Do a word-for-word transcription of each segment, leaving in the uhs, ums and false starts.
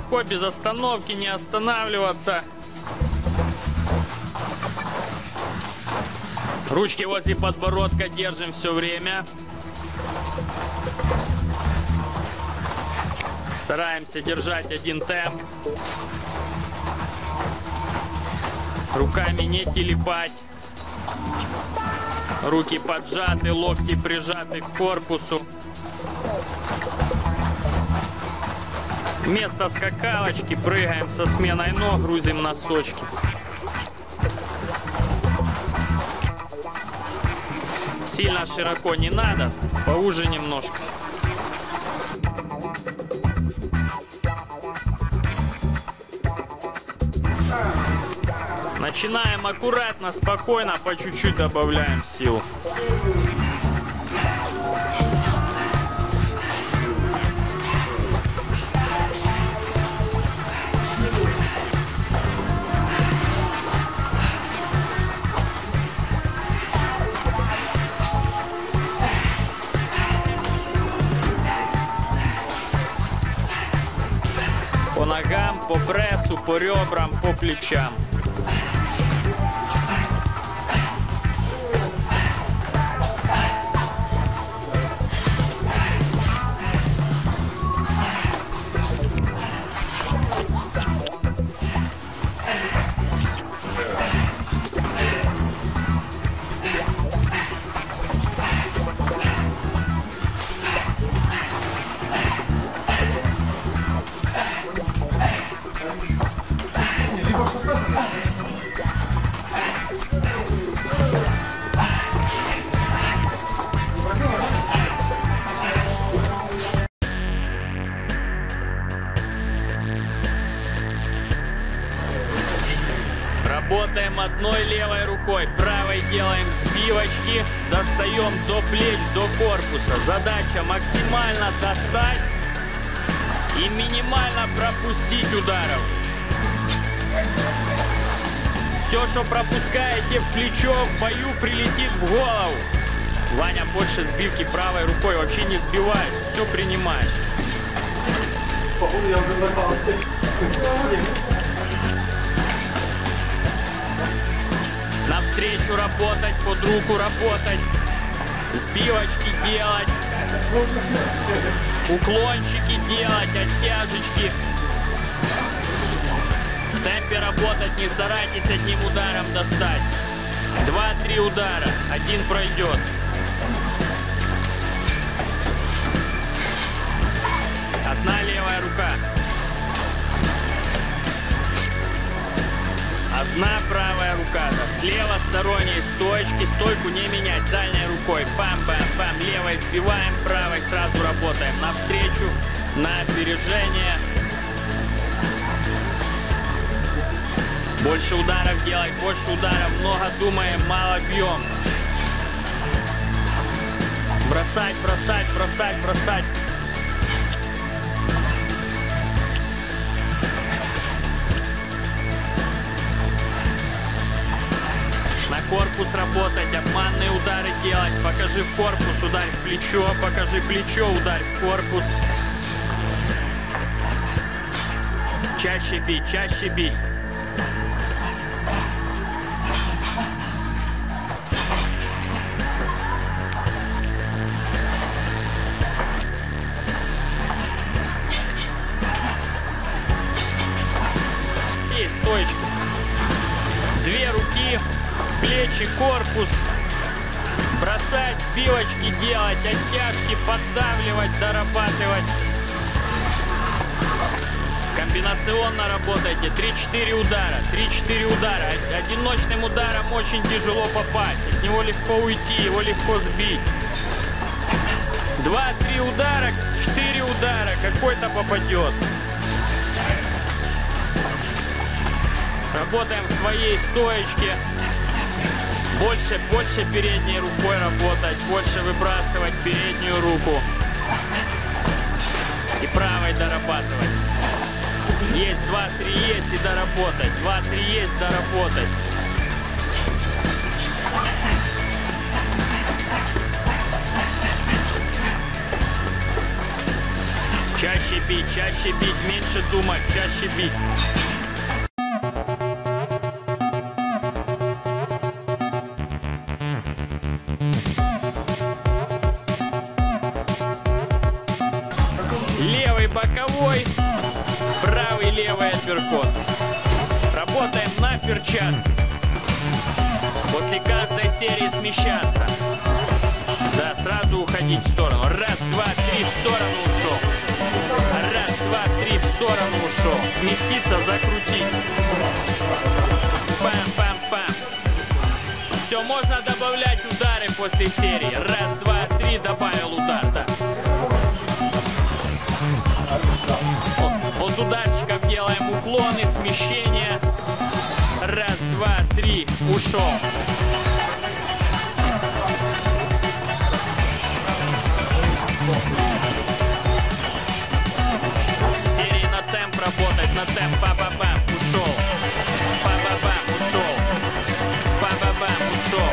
широко, без остановки, не останавливаться. Ручки возле подбородка держим все время. Стараемся держать один темп. Руками не телепать. Руки поджаты, локти прижаты к корпусу. Вместо скакалочки прыгаем со сменой ног, грузим носочки. Сильно широко не надо, поуже немножко. Начинаем аккуратно, спокойно, по чуть-чуть добавляем силу. По ногам, по прессу, по ребрам, по плечам. Работаем одной левой рукой, правой делаем сбивочки, достаем до плеч, до корпуса. Задача максимально достать и минимально пропустить ударов. Все, что пропускаете в плечо, в бою прилетит в голову. Ваня больше сбивки правой рукой вообще не сбивает, все принимает. Навстречу работать, под руку работать, сбивочки делать, уклончики делать, оттяжечки. В темпе работать, не старайтесь одним ударом достать. Два-три удара, один пройдет. Одна левая рука. Одна правая рука. Слева сторонней стоечки, стойку не менять. Дальней рукой. Пам-пам-пам. Левой сбиваем, правой сразу работаем. Навстречу, на опережение. Больше ударов делай, больше ударов, много думаем, мало бьем. Бросать, бросать, бросать, бросать. На корпус работать, обманные удары делать. Покажи в корпус, ударь в плечо, покажи плечо, ударь в корпус. Чаще бить, чаще бить. Две руки, плечи, корпус. Бросать, сбивочки делать, оттяжки, поддавливать, дорабатывать. Комбинационно работайте. три-четыре удара, три-четыре удара. Одиночным ударом очень тяжело попасть. От него легко уйти, его легко сбить. два-три удара, четыре удара. Какой-то попадет. Работаем в своей стоечке. Больше, больше передней рукой работать. Больше выбрасывать переднюю руку. И правой дорабатывать. Есть, два-три есть и доработать. два-три есть, доработать. Чаще бить, чаще. чаще бить, меньше думать, чаще бить. Левый боковой, правый левый апперкот. Работаем на перчатке. После каждой серии смещаться. Да, сразу уходить в сторону. Раз, два, три, в сторону ушел. Раз, два, три, в сторону ушел. Сместиться, закрутить. Пам-пам-пам. Все, можно добавлять удары после серии. Раз, два, три, добавил удар, да. От ударчиков делаем уклоны, смещения. Раз, два, три, ушел. Серии на темп работать, на темп, па-па-пам, ушел. Па-па-пам, ушел. Па-па-пам, ушел.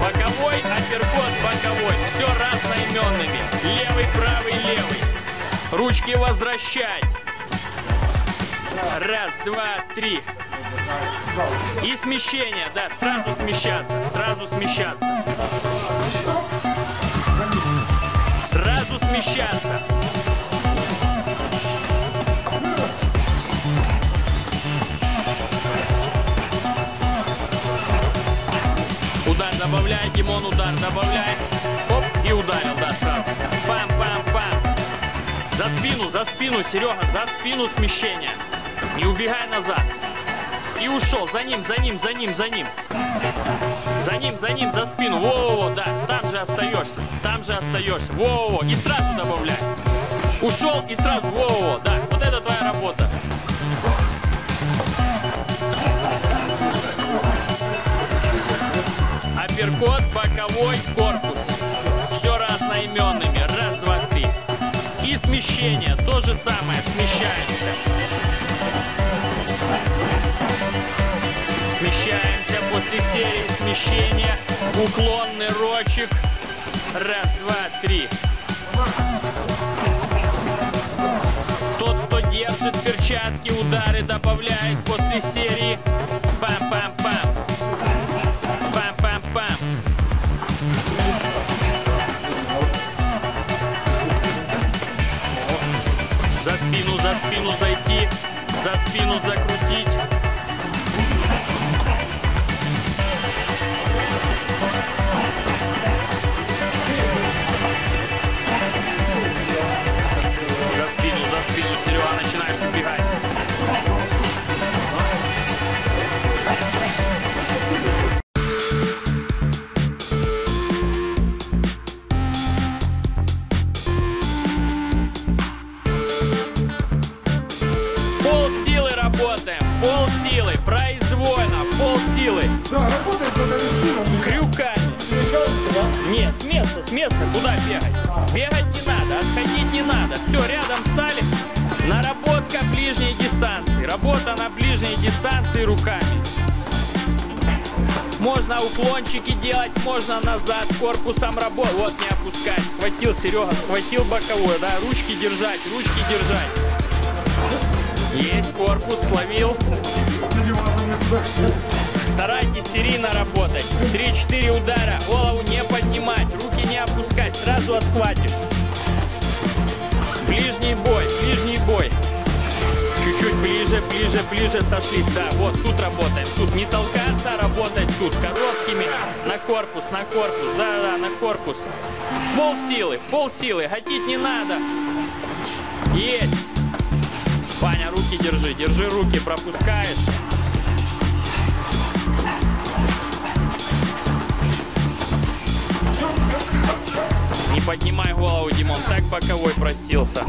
Боковой, апперкот, боковой. Все разноименными. Левый, правый, левый. Ручки возвращать. Раз, два, три. И смещение, да, сразу смещаться, сразу смещаться. Сразу смещаться. Удар добавляй, Димон, удар добавляй. Оп, и ударил, да, сразу. Пам-пам-пам. За спину, за спину, Серега, за спину смещение. Не убегай назад. И ушел. За ним, за ним, за ним, за ним. За ним, за ним, за спину. Во-во-во, да. Там же остаешься. Там же остаешься. Во-во-во. И сразу добавляй. Ушел и сразу. Во-во-во, да. Вот это твоя работа. Апперкот, боковой, корпус. Все разноименными. Раз, два, три. И смещение. То же самое. Смещаемся. Смещаемся после серии смещения. Уклонный рочек. Раз, два, три. Тот, кто держит перчатки, удары добавляет после серии. Пам-пам-пам. Пам-пам-пам. За спину, за спину зайти. За спину закрутить. Серега, начинаешь убегать. Пол силы работаем, пол силы, произвольно, пол силы. Да, работает вот крюками. Нет, с места, с места, куда бегать? Бегать не надо, отходить не надо. Все, рядом встали. Наработка ближней дистанции. Работа на ближней дистанции руками. Можно уклончики делать, можно назад корпусом работать. Вот не опускать. Схватил, Серега, схватил боковой. Да, ручки держать, ручки держать. Есть, корпус словил. Старайтесь серийно работать. три-четыре удара. Голову не поднимать, руки не опускать. Сразу отхватишь. Ближний бой, ближний бой. Чуть-чуть ближе, ближе, ближе сошлись. Да, вот тут работаем. Тут не толкаться, а работать тут. Короткими. На корпус, на корпус. Да-да, на корпус. Пол силы, пол силы. Хотеть не надо. Есть. Ваня, руки держи. Держи руки, пропускаешь. Не поднимай голову, Димон, так боковой простился.